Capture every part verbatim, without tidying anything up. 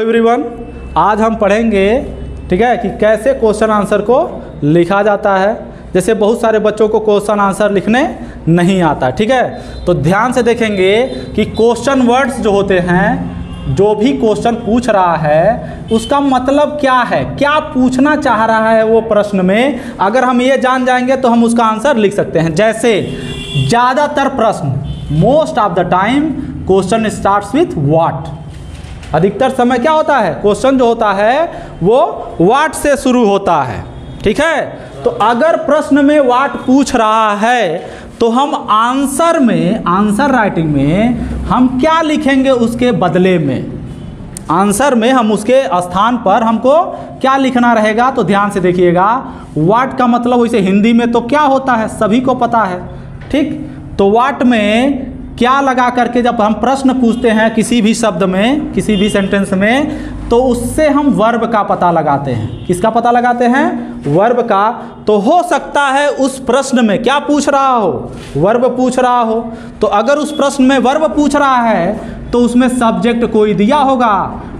Everyone, आज हम पढ़ेंगे ठीक है कि कैसे क्वेश्चन आंसर को लिखा जाता है। जैसे बहुत सारे बच्चों को क्वेश्चन आंसर लिखने नहीं आता, ठीक है। तो ध्यान से देखेंगे कि क्वेश्चन वर्ड्स जो होते हैं, जो भी क्वेश्चन पूछ रहा है उसका मतलब क्या है, क्या पूछना चाह रहा है वो प्रश्न में, अगर हम ये जान जाएंगे तो हम उसका आंसर लिख सकते हैं। जैसे ज़्यादातर प्रश्न, most of the time question starts with what. अधिकतर समय क्या होता है, क्वेश्चन जो होता है वो व्हाट से शुरू होता है, ठीक है। तो अगर प्रश्न में व्हाट पूछ रहा है तो हम आंसर में, आंसर राइटिंग में हम क्या लिखेंगे उसके बदले में, आंसर में हम उसके स्थान पर हमको क्या लिखना रहेगा। तो ध्यान से देखिएगा, व्हाट का मतलब वैसे हिंदी में तो क्या होता है सभी को पता है, ठीक। तो व्हाट में क्या लगा करके जब हम प्रश्न पूछते हैं किसी भी शब्द में, किसी भी सेंटेंस में, तो उससे हम वर्ब का पता लगाते हैं। किसका पता लगाते हैं, वर्ब का। तो हो सकता है उस प्रश्न में क्या पूछ रहा हो, वर्ब पूछ रहा हो। तो अगर उस प्रश्न में वर्ब पूछ रहा है तो उसमें सब्जेक्ट कोई दिया होगा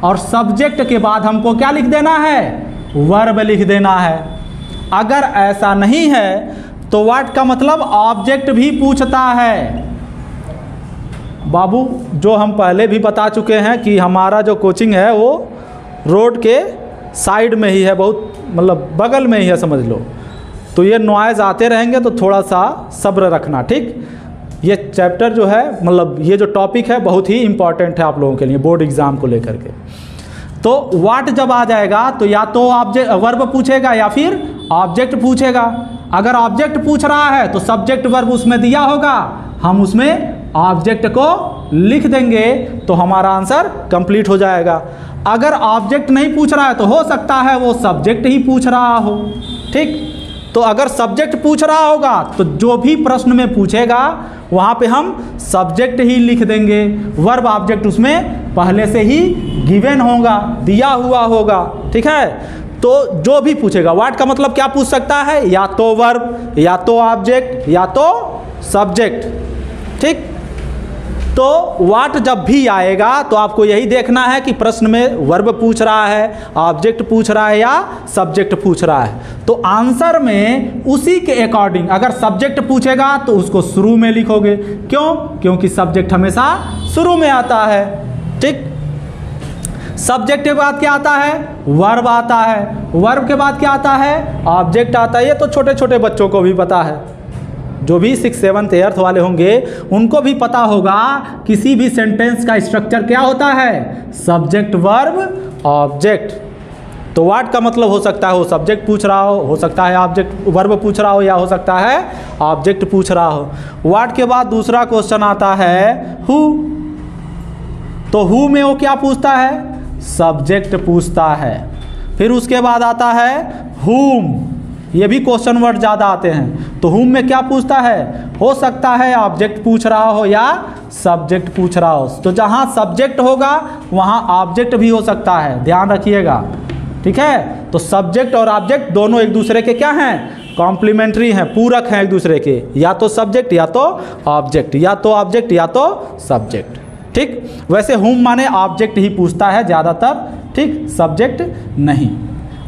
और सब्जेक्ट के बाद हमको क्या लिख देना है, वर्ब लिख देना है। अगर ऐसा नहीं है तो व्हाट का मतलब ऑब्जेक्ट भी पूछता है। बाबू, जो हम पहले भी बता चुके हैं कि हमारा जो कोचिंग है वो रोड के साइड में ही है, बहुत मतलब बगल में ही है समझ लो। तो ये नॉइज़ आते रहेंगे तो थोड़ा सा सब्र रखना, ठीक। ये चैप्टर जो है, मतलब ये जो टॉपिक है बहुत ही इम्पॉर्टेंट है आप लोगों के लिए बोर्ड एग्ज़ाम को लेकर के। तो व्हाट जब आ जाएगा तो या तो ऑब्जेक्ट वर्ब पूछेगा या फिर ऑब्जेक्ट पूछेगा। अगर ऑब्जेक्ट पूछ रहा है तो सब्जेक्ट वर्ब उसमें दिया होगा, हम उसमें ऑब्जेक्ट को लिख देंगे तो हमारा आंसर कंप्लीट हो जाएगा। अगर ऑब्जेक्ट नहीं पूछ रहा है तो हो सकता है वो सब्जेक्ट ही पूछ रहा हो, ठीक। तो अगर सब्जेक्ट पूछ रहा होगा तो जो भी प्रश्न में पूछेगा वहाँ पे हम सब्जेक्ट ही लिख देंगे, वर्ब ऑब्जेक्ट उसमें पहले से ही गिवन होगा, दिया हुआ होगा, ठीक है। तो जो भी पूछेगा, व्हाट का मतलब क्या पूछ सकता है, या तो वर्ब या तो ऑब्जेक्ट या तो सब्जेक्ट, ठीक। तो व्हाट जब भी आएगा तो आपको यही देखना है कि प्रश्न में वर्ब पूछ रहा है, ऑब्जेक्ट पूछ रहा है या सब्जेक्ट पूछ रहा है। तो आंसर में उसी के अकॉर्डिंग, अगर सब्जेक्ट पूछेगा तो उसको शुरू में लिखोगे, क्यों, क्योंकि सब्जेक्ट हमेशा शुरू में आता है, ठीक। सब्जेक्ट के बाद क्या आता है, वर्ब आता है, वर्ब के बाद क्या आता है, ऑब्जेक्ट आता है। ये तो छोटे छोटे बच्चों को भी पता है, जो भी सिक्स सेवन्थ एर्थ वाले होंगे उनको भी पता होगा किसी भी सेंटेंस का स्ट्रक्चर क्या होता है, सब्जेक्ट वर्ब ऑब्जेक्ट। तो व्हाट का मतलब हो सकता है वो सब्जेक्ट पूछ रहा हो, हो सकता है ऑब्जेक्ट वर्ब पूछ रहा हो, या हो सकता है ऑब्जेक्ट पूछ रहा हो। व्हाट के बाद दूसरा क्वेश्चन आता है हु। तो हु में वो क्या पूछता है, सब्जेक्ट पूछता है। फिर उसके बाद आता है हुम, ये भी क्वेश्चन वर्ड ज़्यादा आते हैं। तो हुम में क्या पूछता है, हो सकता है ऑब्जेक्ट पूछ रहा हो या सब्जेक्ट पूछ रहा हो। तो जहाँ सब्जेक्ट होगा वहाँ ऑब्जेक्ट भी हो सकता है, ध्यान रखिएगा, ठीक है। तो सब्जेक्ट और ऑब्जेक्ट दोनों एक दूसरे के क्या हैं, कॉम्प्लीमेंट्री हैं, पूरक हैं एक दूसरे के, या तो सब्जेक्ट या तो ऑब्जेक्ट, या तो ऑब्जेक्ट या तो सब्जेक्ट, ठीक। वैसे हुम माने ऑब्जेक्ट ही पूछता है ज़्यादातर, ठीक, सब्जेक्ट नहीं।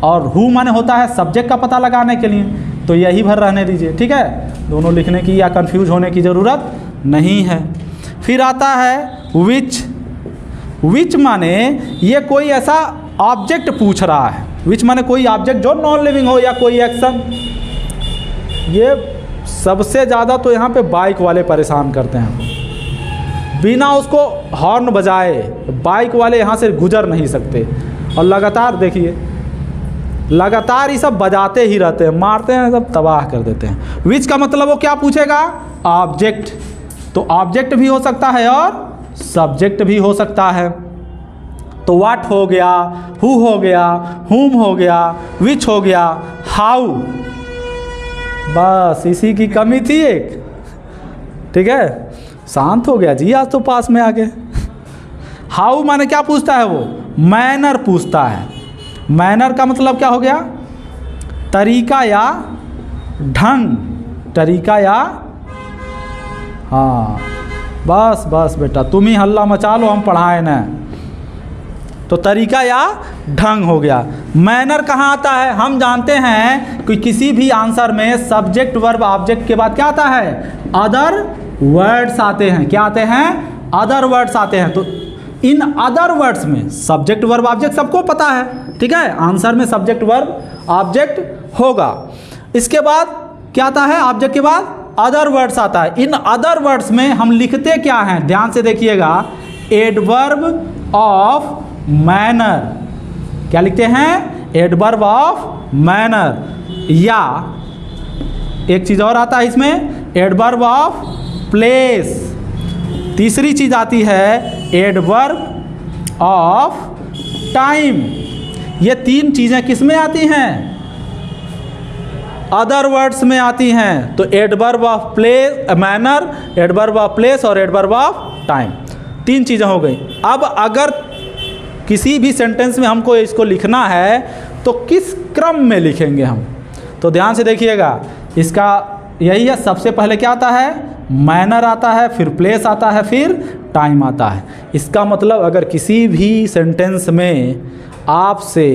और हु माने होता है सब्जेक्ट का पता लगाने के लिए। तो यही भर रहने दीजिए, ठीक है, दोनों लिखने की या कंफ्यूज होने की ज़रूरत नहीं है। फिर आता है विच। विच माने ये कोई ऐसा ऑब्जेक्ट पूछ रहा है, विच माने कोई ऑब्जेक्ट जो नॉन लिविंग हो या कोई एक्शन। ये सबसे ज़्यादा तो यहाँ पे बाइक वाले परेशान करते हैं, बिना उसको हॉर्न बजाए बाइक वाले यहाँ से गुजर नहीं सकते, और लगातार देखिए लगातार ये सब बजाते ही रहते हैं, मारते हैं, सब तबाह कर देते हैं। विच का मतलब वो क्या पूछेगा, ऑब्जेक्ट। तो ऑब्जेक्ट भी हो सकता है और सब्जेक्ट भी हो सकता है। तो व्हाट हो गया, हु हो गया, हुम हो गया, विच हो गया, हाउ, बस इसी की कमी थी एक, ठीक है। शांत हो गया जी आज तो, पास में आ गए। हाउ माने क्या पूछता है वो, मैनर पूछता है। मैनर का मतलब क्या हो गया, तरीका या ढंग, तरीका या, हाँ बस बस बेटा तुम ही हल्ला मचा लो, हम पढ़ाए ना। तो तरीका या ढंग हो गया। मैनर कहाँ आता है? हम जानते हैं कि किसी भी आंसर में सब्जेक्ट वर्ब ऑब्जेक्ट के बाद क्या आता है? अदर वर्ड्स आते हैं। क्या आते हैं? अदर वर्ड्स आते हैं। तो इन अदर वर्ड्स में सब्जेक्ट वर्ब ऑब्जेक्ट सबको पता है, ठीक है, आंसर में सब्जेक्ट वर्ब ऑब्जेक्ट होगा। इसके बाद क्या आता है? ऑब्जेक्ट के बाद अदर वर्ड्स आता है। इन अदर वर्ड्स में हम लिखते क्या हैं? ध्यान से देखिएगा, एडवर्ब ऑफ मैनर। क्या लिखते हैं? Adverb of manner. या एक चीज़ और आता है इसमें, एडवर्ब ऑफ प्लेस। तीसरी चीज़ आती है एडवर्ब ऑफ टाइम। ये तीन चीज़ें किस में आती हैं? अदर वर्ड्स में आती हैं। तो adverb of place, manner, adverb of place और एडवर्ब ऑफ टाइम, तीन चीज़ें हो गई। अब अगर किसी भी सेंटेंस में हमको इसको लिखना है तो किस क्रम में लिखेंगे हम? तो ध्यान से देखिएगा, इसका यही है, सबसे पहले क्या आता है? मैनर आता है, फिर प्लेस आता है, फिर टाइम आता है। इसका मतलब अगर किसी भी सेंटेंस में आपसे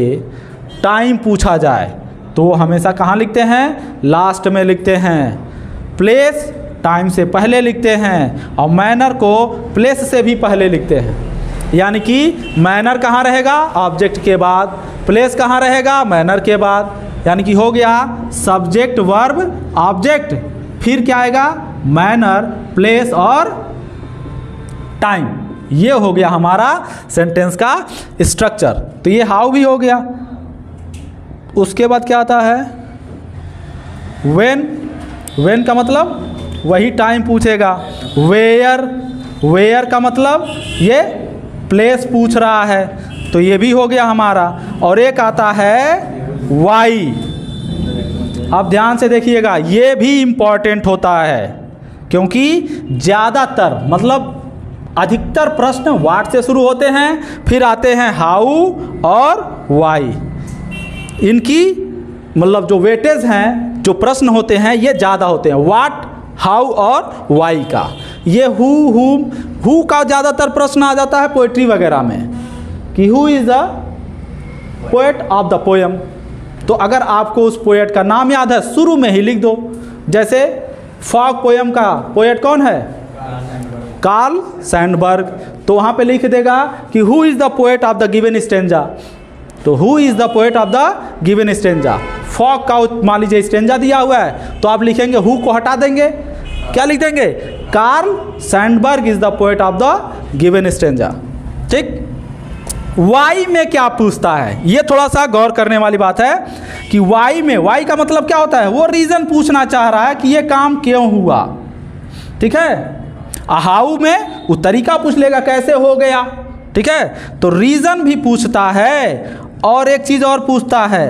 टाइम पूछा जाए तो हमेशा कहाँ लिखते हैं? लास्ट में लिखते हैं। प्लेस टाइम से पहले लिखते हैं और मैनर को प्लेस से भी पहले लिखते हैं। यानी कि मैनर कहाँ रहेगा? ऑब्जेक्ट के बाद। प्लेस कहाँ रहेगा? मैनर के बाद। यानी कि हो गया सब्जेक्ट वर्ब ऑब्जेक्ट, फिर क्या आएगा? मैनर, प्लेस और टाइम। ये हो गया हमारा सेंटेंस का स्ट्रक्चर। तो ये हाउ भी हो गया। उसके बाद क्या आता है? व्हेन। व्हेन का मतलब वही टाइम पूछेगा। वेयर। वेयर का मतलब ये प्लेस पूछ रहा है, तो ये भी हो गया हमारा। और एक आता है वाई। अब ध्यान से देखिएगा, ये भी इम्पॉर्टेंट होता है क्योंकि ज़्यादातर मतलब अधिकतर प्रश्न व्हाट से शुरू होते हैं, फिर आते हैं हाउ और वाई। इनकी मतलब जो वेटेज हैं, जो प्रश्न होते हैं, ये ज़्यादा होते हैं, व्हाट, हाउ और वाई का। ये हु, हुम, हु का ज़्यादातर प्रश्न आ जाता है पोइट्री वगैरह में कि who is the poet of the poem. तो अगर आपको उस पोएट का नाम याद है, शुरू में ही लिख दो। जैसे फॉग पोएम का पोएट कौन है? Carl Sandburg. तो वहाँ पे लिख देगा कि who is the poet of the given stanza. तो who is the poet of the given stanza. Fog का मान लीजिए स्टेंजा दिया हुआ है, तो आप लिखेंगे हु को हटा देंगे, क्या लिख देंगे? Carl Sandburg is the poet of the given stanza. ठीक। वाई में क्या पूछता है? ये थोड़ा सा गौर करने वाली बात है कि वाई में, वाई का मतलब क्या होता है? वो रीजन पूछना चाह रहा है कि ये काम क्यों हुआ, ठीक है। हाउ में वो तरीका पूछ लेगा, कैसे हो गया, ठीक है। तो रीजन भी पूछता है और एक चीज और पूछता है,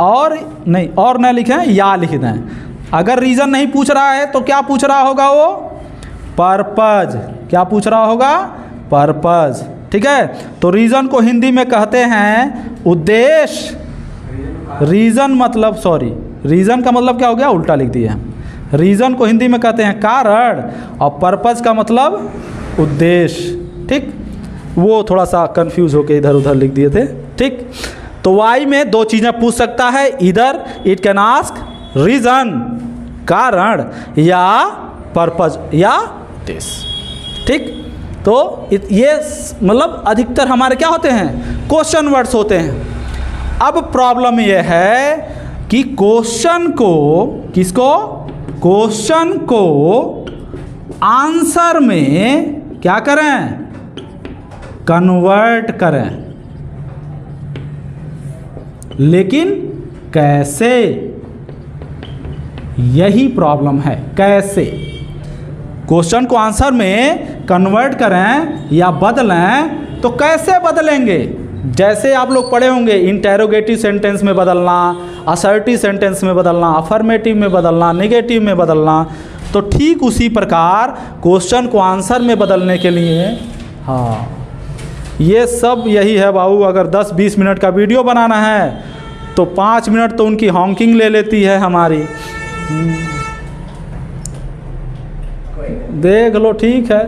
और नहीं, और न लिखें, या लिख दें। अगर रीज़न नहीं पूछ रहा है तो क्या पूछ रहा होगा वो? पर्पज। क्या पूछ रहा होगा? पर्पज, ठीक है। तो रीज़न को हिंदी में कहते हैं उद्देश्य। रीज़न मतलब, सॉरी, रीज़न का मतलब क्या हो गया? उल्टा लिख दिया। रीज़न को हिंदी में कहते हैं कारण और पर्पज का मतलब उद्देश्य, ठीक। वो थोड़ा सा कंफ्यूज होकर इधर उधर लिख दिए थे, ठीक। तो वाई में दो चीज़ें पूछ सकता है, इधर इट कैन आस्क रीजन, कारण, या पर्पज या उद्देश्य, ठीक। तो ये मतलब अधिकतर हमारे क्या होते हैं? क्वेश्चन वर्ड्स होते हैं। अब प्रॉब्लम यह है कि क्वेश्चन को, किसको? क्वेश्चन को आंसर में क्या करें? कन्वर्ट करें, लेकिन कैसे? यही प्रॉब्लम है, कैसे क्वेश्चन को आंसर में कन्वर्ट करें या बदलें। तो कैसे बदलेंगे? जैसे आप लोग पढ़े होंगे, इंटेरोगेटिव सेंटेंस में बदलना, असर्टिव सेंटेंस में बदलना, अफर्मेटिव में बदलना, नेगेटिव में बदलना। तो ठीक उसी प्रकार क्वेश्चन को आंसर में बदलने के लिए, हाँ, ये सब यही है बाबू। अगर दस बीस मिनट का वीडियो बनाना है तो पाँच मिनट तो उनकी हॉकिंग ले लेती है हमारी। देख लो, ठीक है।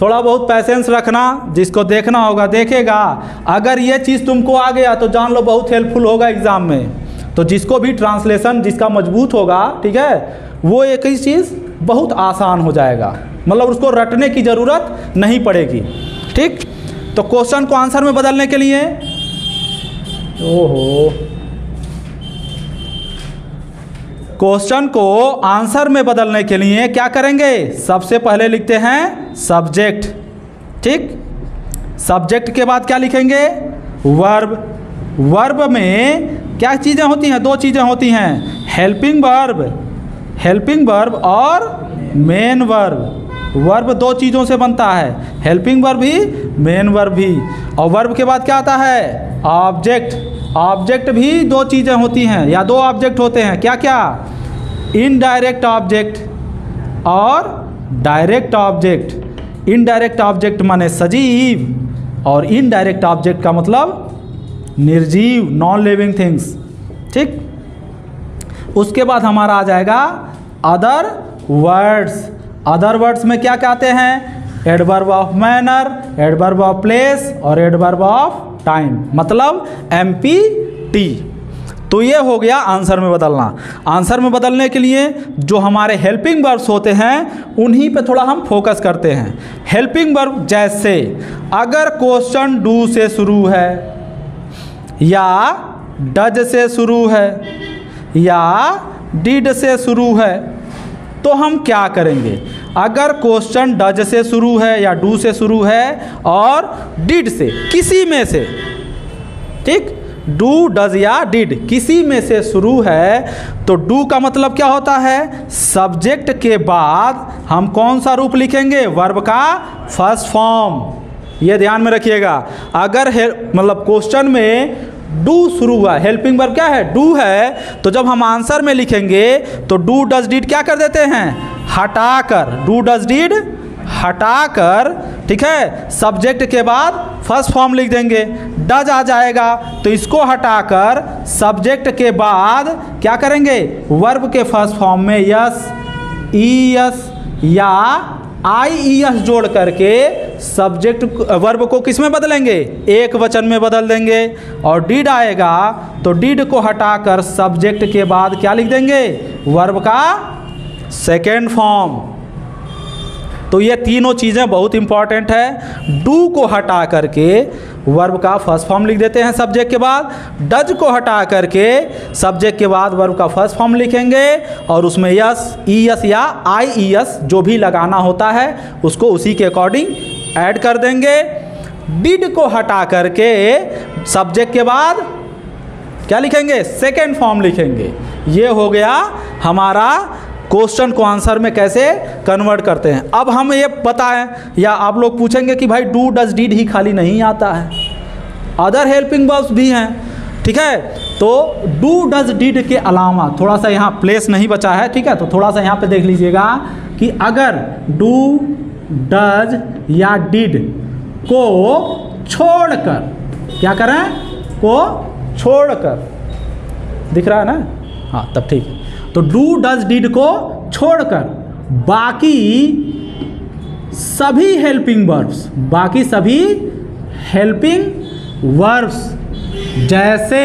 थोड़ा बहुत पैसेंस रखना, जिसको देखना होगा देखेगा। अगर ये चीज़ तुमको आ गया तो जान लो बहुत हेल्पफुल होगा एग्ज़ाम में। तो जिसको भी ट्रांसलेशन जिसका मजबूत होगा, ठीक है, वो एक ही चीज़ बहुत आसान हो जाएगा, मतलब उसको रटने की ज़रूरत नहीं पड़ेगी। ठीक, तो क्वेश्चन को आंसर में बदलने के लिए, ओहो, क्वेश्चन को आंसर में बदलने के लिए क्या करेंगे, सबसे पहले लिखते हैं सब्जेक्ट। ठीक, सब्जेक्ट के बाद क्या लिखेंगे, वर्ब। वर्ब में क्या चीज़ें होती हैं, दो चीज़ें होती हैं, हेल्पिंग वर्ब, हेल्पिंग वर्ब और मेन वर्ब। वर्ब दो चीज़ों से बनता है, हेल्पिंग वर्ब भी मेन वर्ब भी। और वर्ब के बाद क्या आता है, ऑब्जेक्ट। ऑब्जेक्ट भी दो चीज़ें होती हैं या दो ऑब्जेक्ट होते हैं, क्या क्या, इनडायरेक्ट ऑब्जेक्ट और डायरेक्ट ऑब्जेक्ट। इनडायरेक्ट ऑब्जेक्ट माने सजीव, और इनडायरेक्ट ऑब्जेक्ट का मतलब निर्जीव, नॉन लिविंग थिंग्स। ठीक, उसके बाद हमारा आ जाएगा अदर वर्ड्स। अदर वर्ड्स में क्या कहते हैं, adverb of manner, adverb of place और एडवर्ब ऑफ टाइम, मतलब एम पी टी। तो ये हो गया आंसर में बदलना। आंसर में बदलने के लिए जो हमारे हेल्पिंग वर्ब्स होते हैं उन्हीं पे थोड़ा हम फोकस करते हैं। हेल्पिंग वर्ब जैसे अगर क्वेश्चन डू से शुरू है या डज से शुरू है या डिड से शुरू है तो हम क्या करेंगे। अगर क्वेश्चन डज से शुरू है या डू से शुरू है और डिड से, किसी में से, ठीक, डू डज या डिड किसी में से शुरू है तो डू का मतलब क्या होता है, सब्जेक्ट के बाद हम कौन सा रूप लिखेंगे, वर्ब का फर्स्ट फॉर्म। ये ध्यान में रखिएगा। अगर मतलब क्वेश्चन में डू शुरू हुआ, हेल्पिंग वर्ब क्या है, डू है, तो जब हम आंसर में लिखेंगे तो डू डज डीड क्या कर देते हैं, हटाकर, डू डज डीड हटाकर, ठीक है, सब्जेक्ट के बाद फर्स्ट फॉर्म लिख देंगे। डज आ जाएगा तो इसको हटाकर सब्जेक्ट के बाद क्या करेंगे, वर्ब के फर्स्ट फॉर्म में यस, ई एस या आई ई एस जोड़ करके सब्जेक्ट वर्ब को किस में बदलेंगे, एक वचन में बदल देंगे। और डीड आएगा तो डीड को हटाकर सब्जेक्ट के बाद क्या लिख देंगे, वर्ब का सेकेंड फॉर्म। तो ये तीनों चीज़ें बहुत इंपॉर्टेंट है। डू को हटा करके वर्ब का फर्स्ट फॉर्म लिख देते हैं सब्जेक्ट के बाद, डज को हटा करके सब्जेक्ट के बाद वर्ब का फर्स्ट फॉर्म लिखेंगे और उसमें यस, ई एस या आई ई एस जो भी लगाना होता है उसको उसी के अकॉर्डिंग ऐड कर देंगे। डिड को हटा करके सब्जेक्ट के बाद क्या लिखेंगे, सेकेंड फॉर्म लिखेंगे। ये हो गया हमारा क्वेश्चन को आंसर में कैसे कन्वर्ट करते हैं। अब हम ये बताएं, या आप लोग पूछेंगे कि भाई डू डज डीड ही खाली नहीं आता है, अदर हेल्पिंग वर्ब्स भी हैं, ठीक है। तो डू डज डीड के अलावा थोड़ा सा यहाँ प्लेस नहीं बचा है, ठीक है, तो थोड़ा सा यहाँ पे देख लीजिएगा कि अगर डू डज या डीड को छोड़कर क्या करें, को छोड़कर, दिख रहा है ना, हाँ तब ठीक है। तो डू डज डीड को छोड़कर बाकी सभी हेल्पिंग वर्ब्स, बाकी सभी हेल्पिंग वर्ब्स जैसे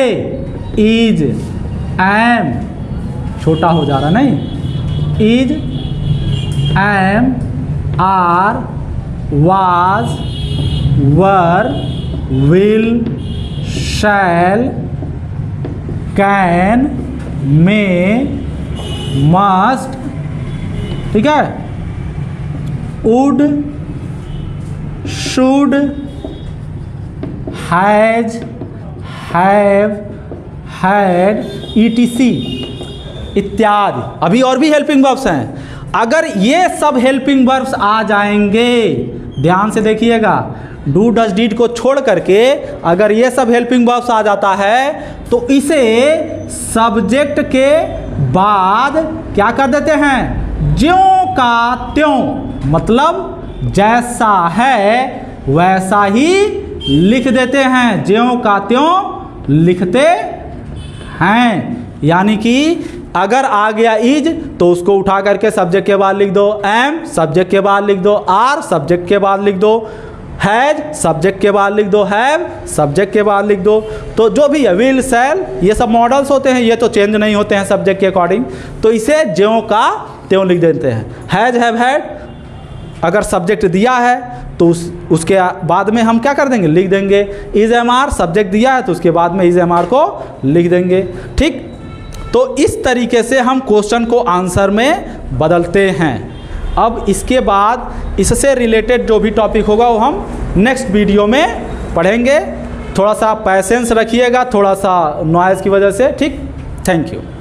इज, एम, छोटा हो जा रहा नहीं, is, am, are, was, were, will, shall, can, may, must, ठीक है, would, should, has, have, had, E T C इत्यादि। अभी और भी हेल्पिंग वर्ब्स हैं। अगर ये सब हेल्पिंग वर्ब्स आ जाएंगे, ध्यान से देखिएगा, डू डज डीड को छोड़ करके अगर ये सब हेल्पिंग वर्ब्स आ जाता है तो इसे सब्जेक्ट के बाद क्या कर देते हैं, ज्यों का त्यों, मतलब जैसा है वैसा ही लिख देते हैं, ज्यों का त्यों लिखते हैं। यानी कि अगर आ गया इज तो उसको उठा करके सब्जेक्ट के बाद लिख दो एम, सब्जेक्ट के बाद लिख दो आर, सब्जेक्ट के बाद लिख दो हैज, सब्जेक्ट के बाद लिख दो हैव, सब्जेक्ट के बाद लिख दो तो जो भी है विल, सेल, ये सब मॉडल्स होते हैं, ये तो चेंज नहीं होते हैं सब्जेक्ट के अकॉर्डिंग, तो इसे ज्यों का त्यों लिख देते हैं। हैज, हैव, हैड अगर सब्जेक्ट दिया है तो उस उसके बाद में हम क्या कर देंगे, लिख देंगे। इज एम आर, सब्जेक्ट दिया है तो उसके बाद में इज एम आर को लिख देंगे। ठीक, तो इस तरीके से हम क्वेश्चन को आंसर में बदलते हैं। अब इसके बाद इससे रिलेटेड जो भी टॉपिक होगा वो हम नेक्स्ट वीडियो में पढ़ेंगे। थोड़ा सा पैसेंस रखिएगा, थोड़ा सा नॉइज़ की वजह से। ठीक, थैंक यू।